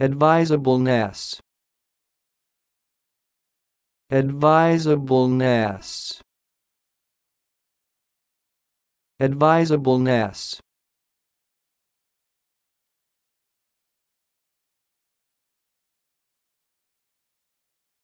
advisableness, advisableness, advisableness.